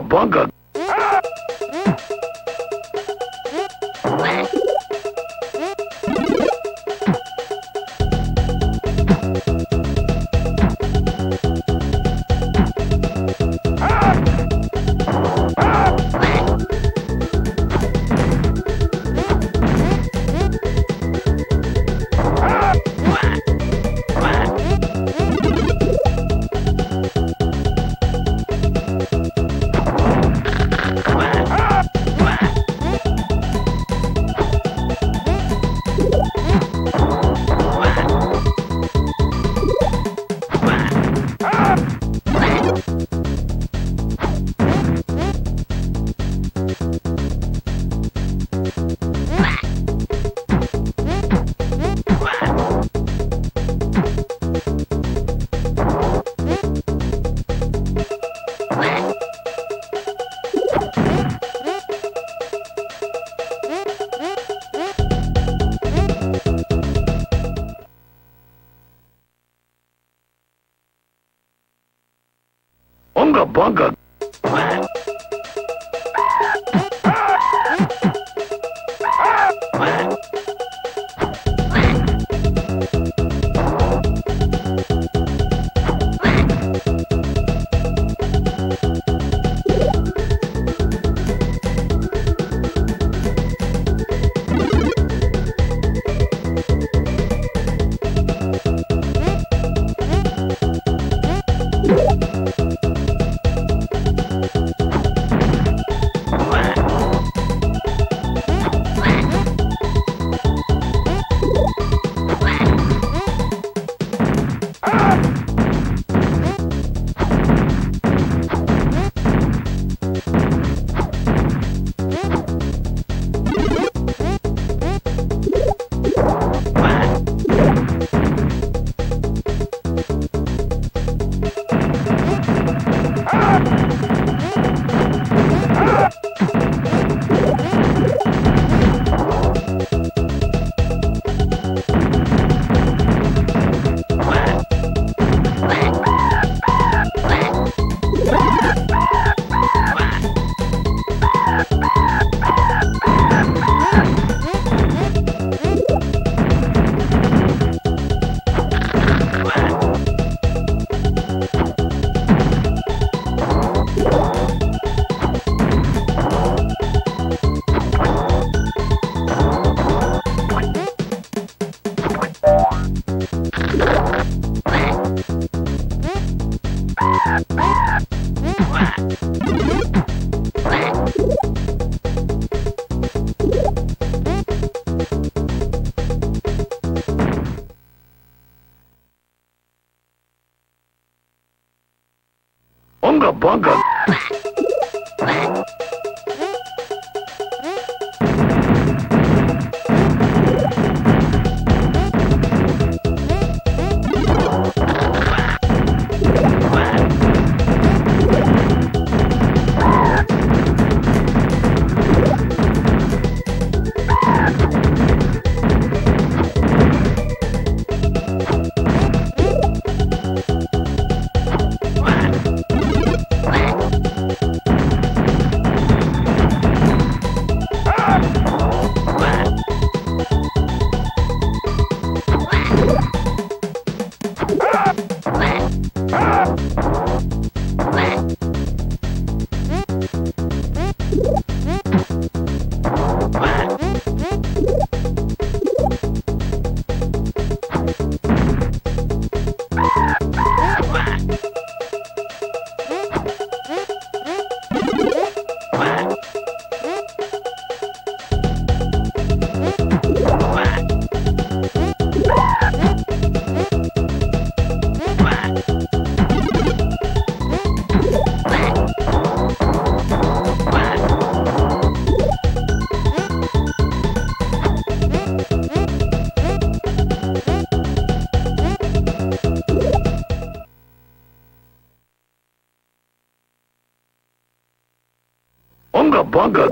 bunga bunga. Bunga. Bunga bunga. Bunga bunga.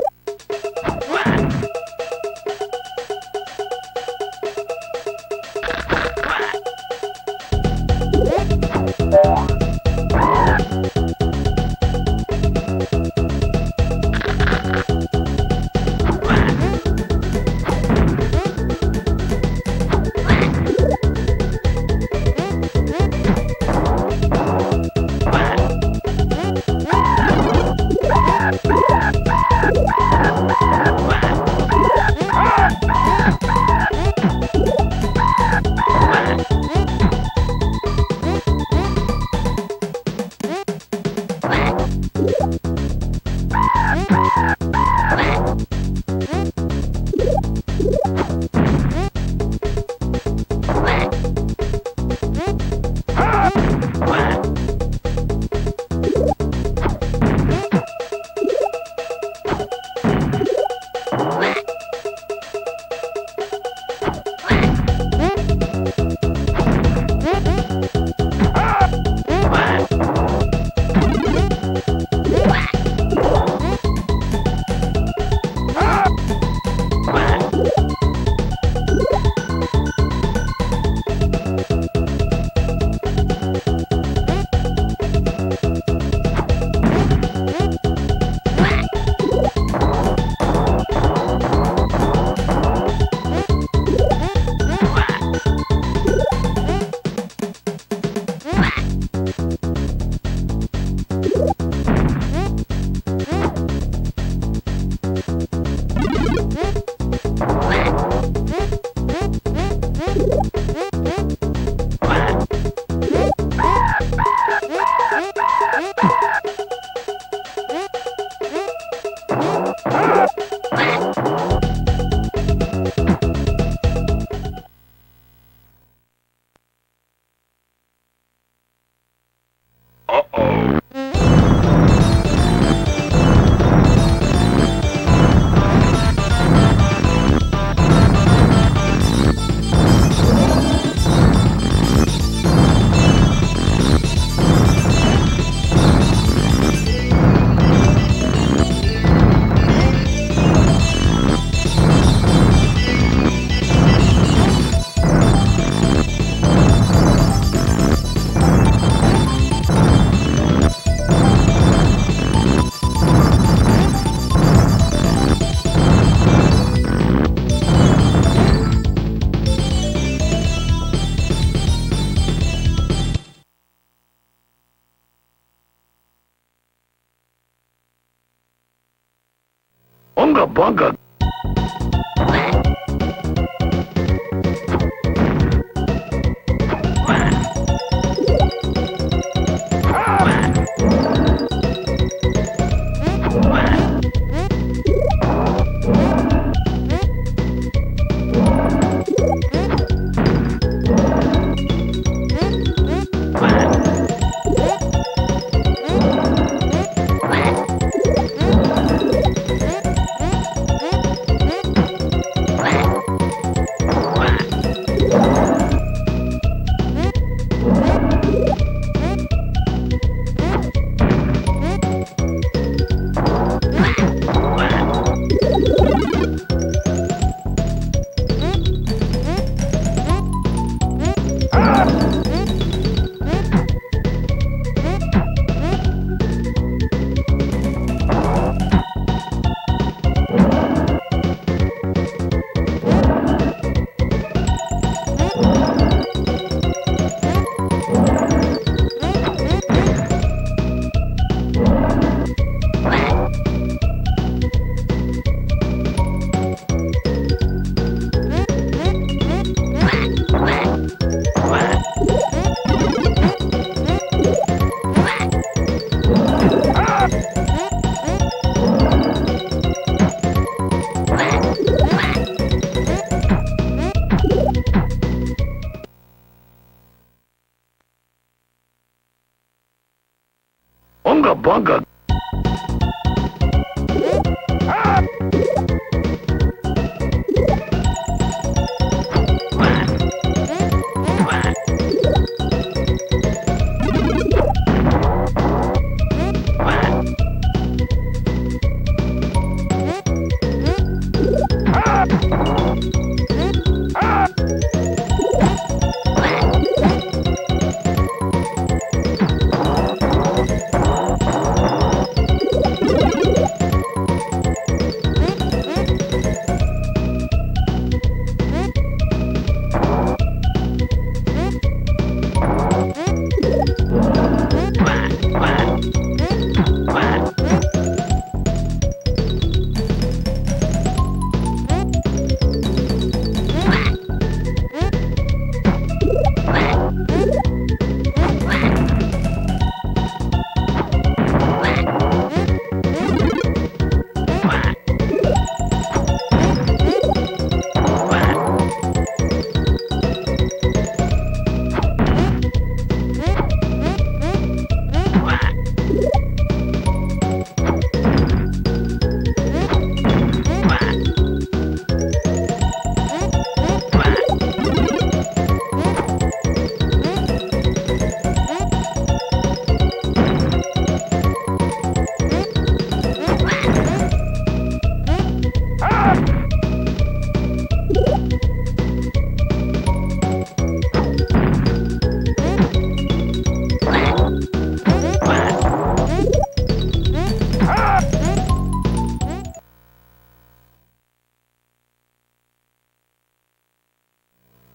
bunga.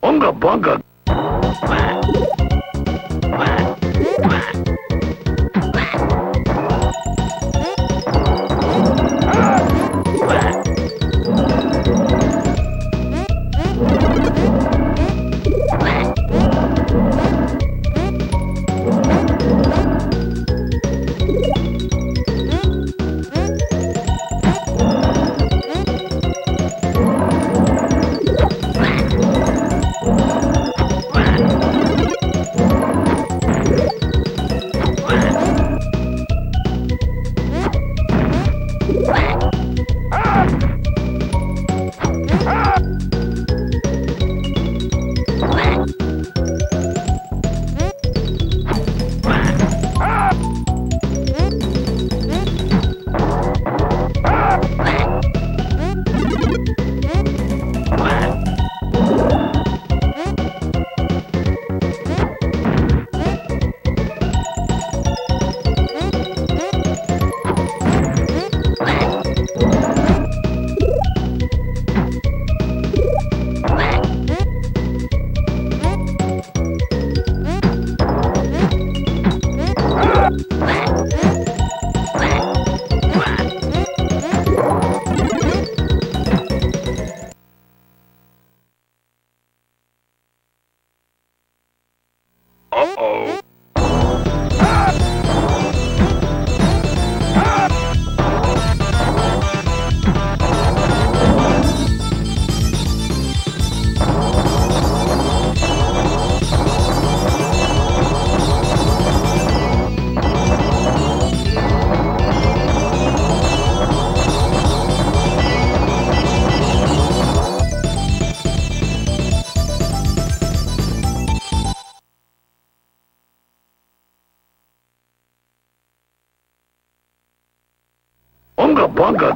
Bunga bunga. Bunga bunga. Onga bonga.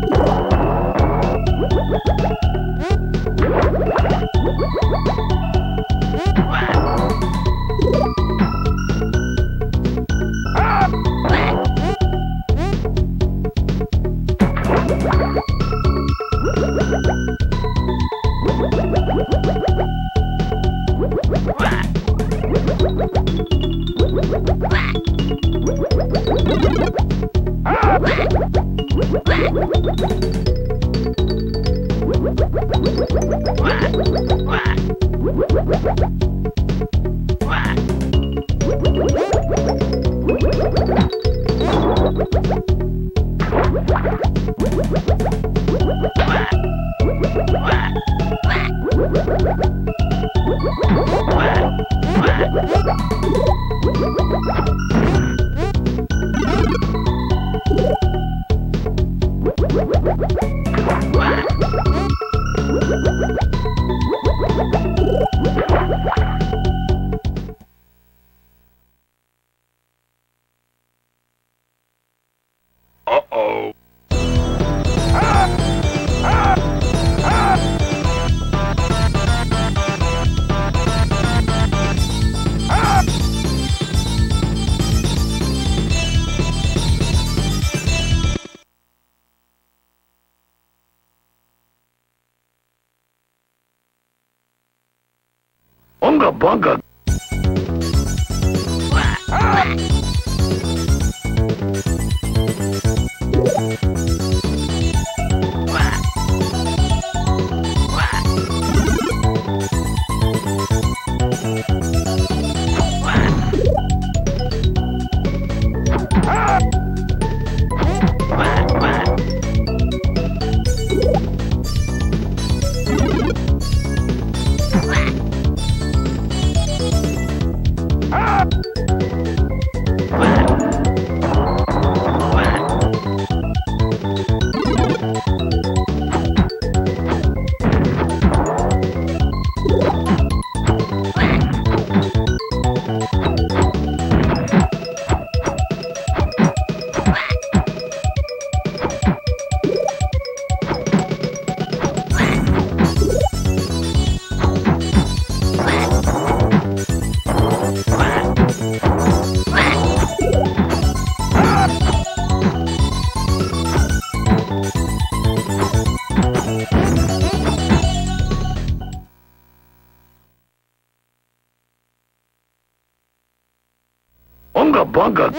Onga bonga.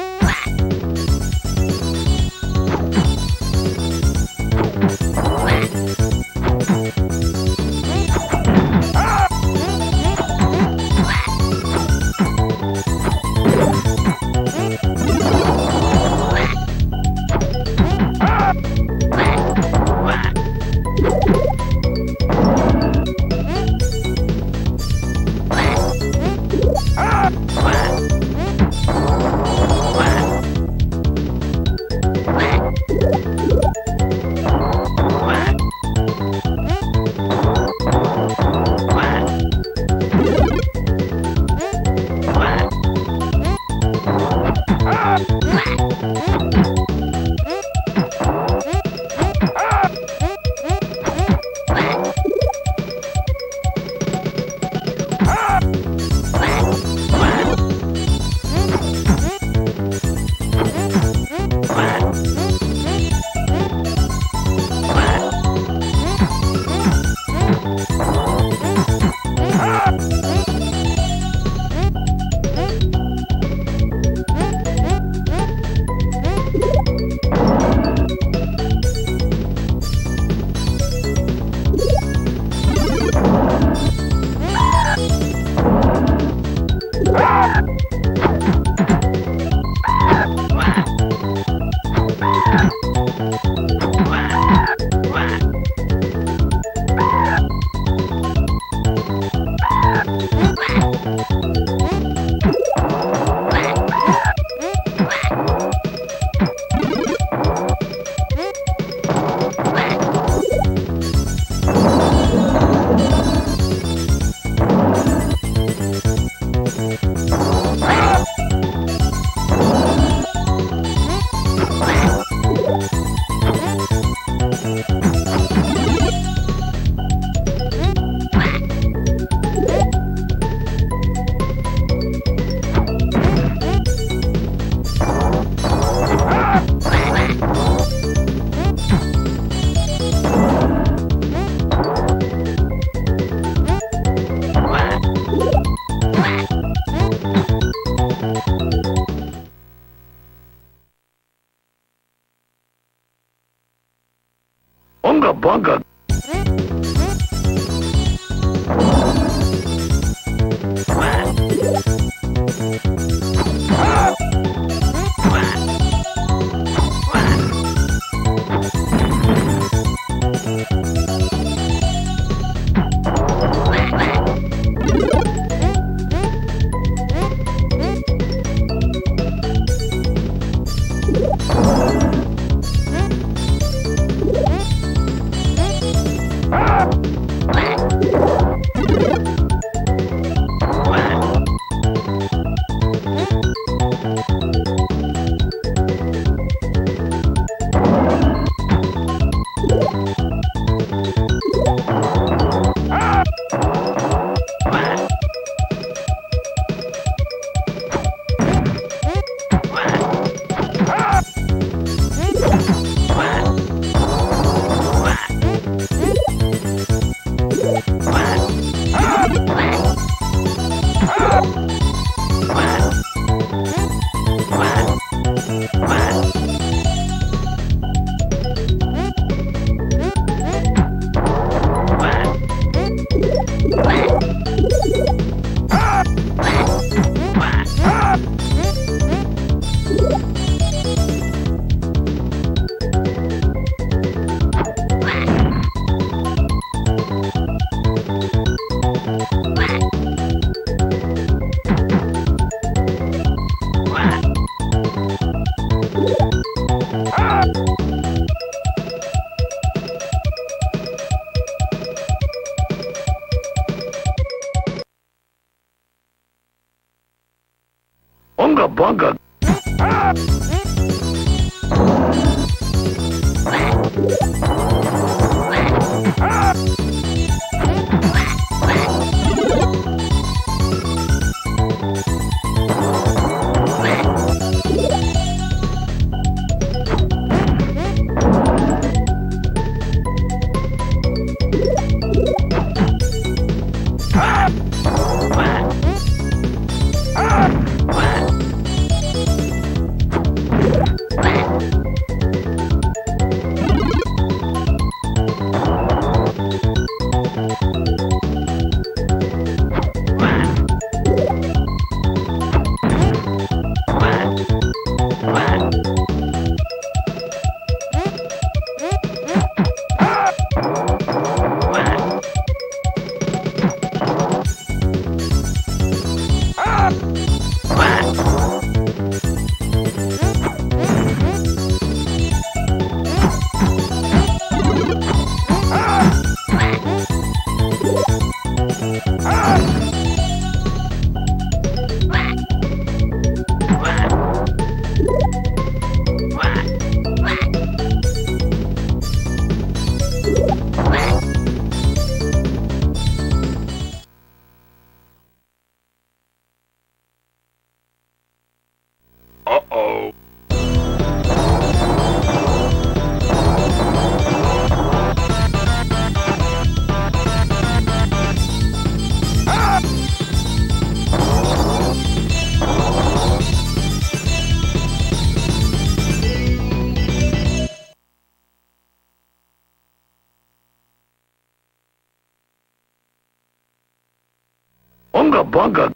Bonga. Onga bonga. Ah! Ah! Uh-oh. Bunga bunga.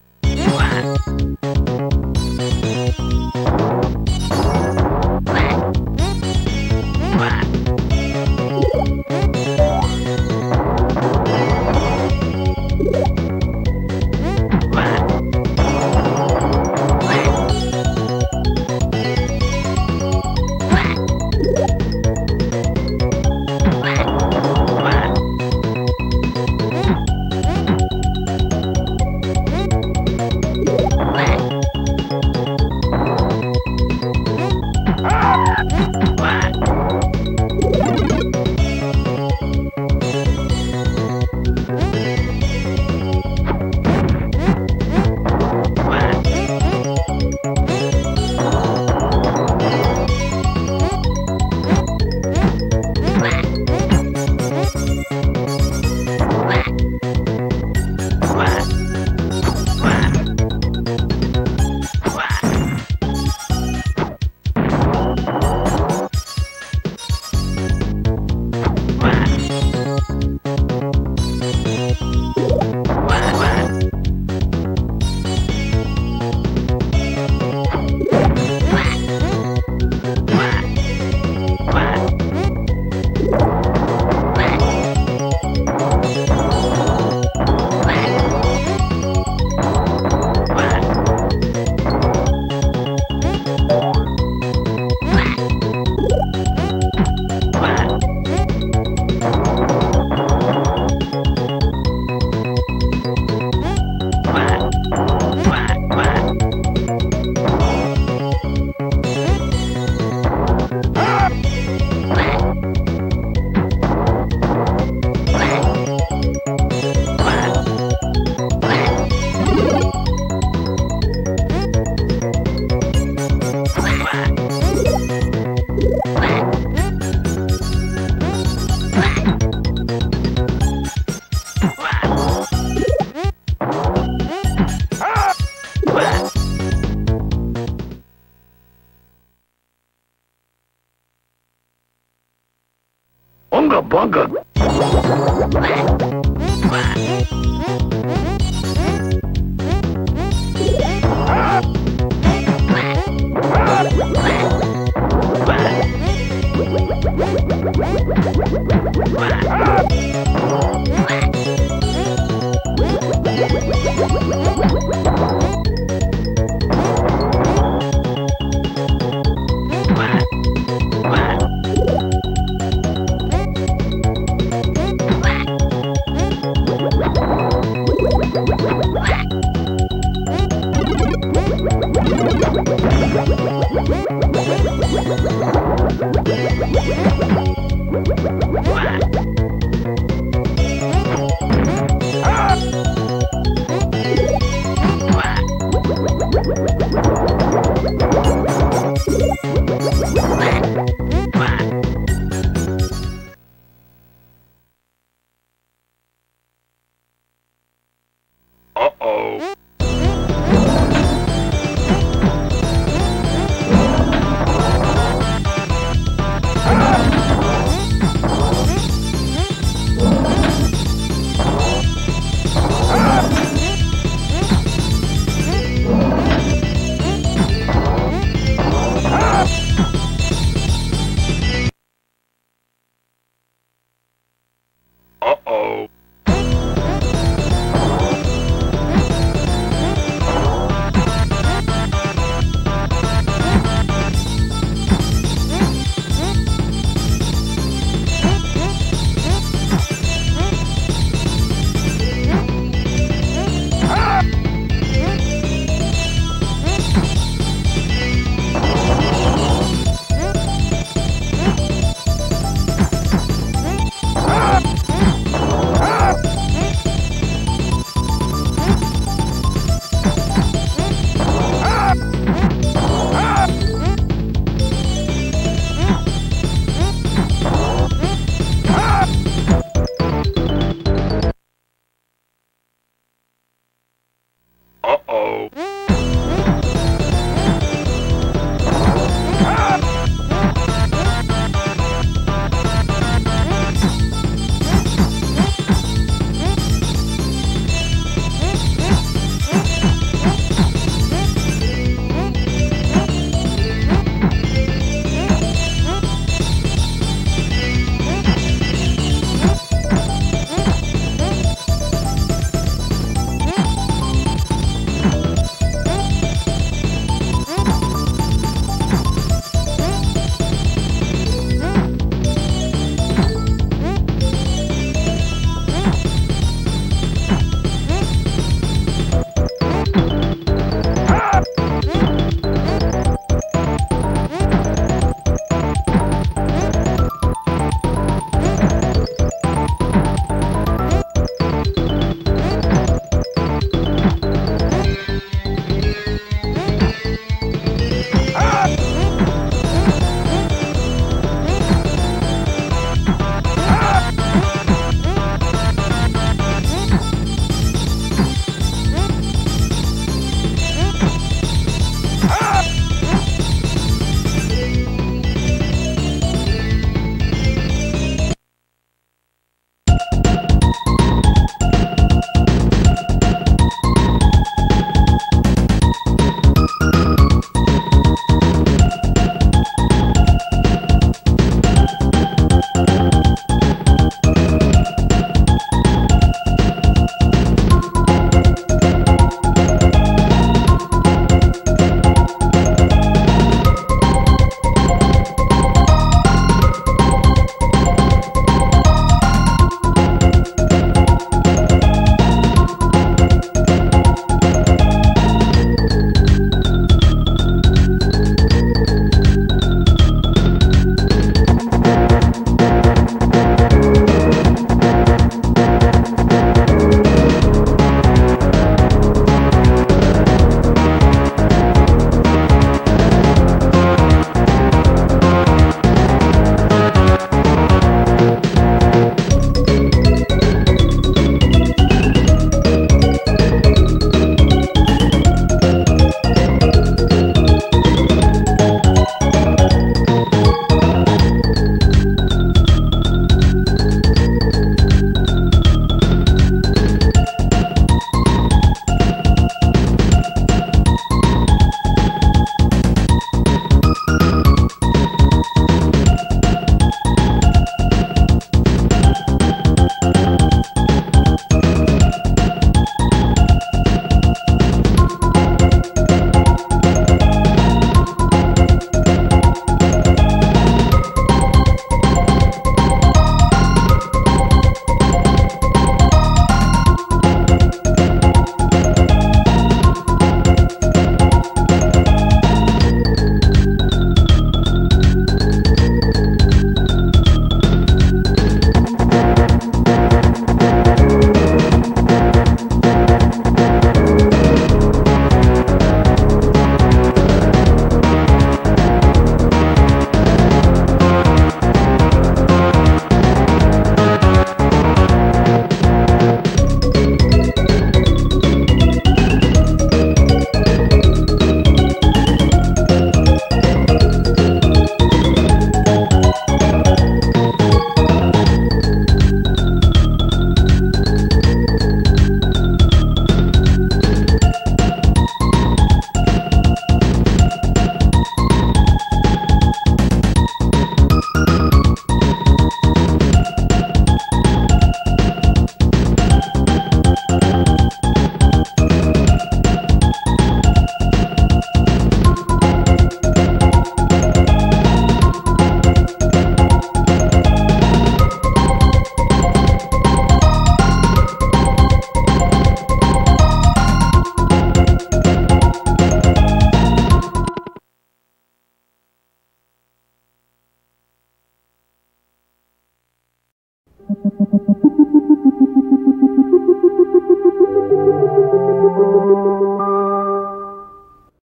Bunga bunga. What?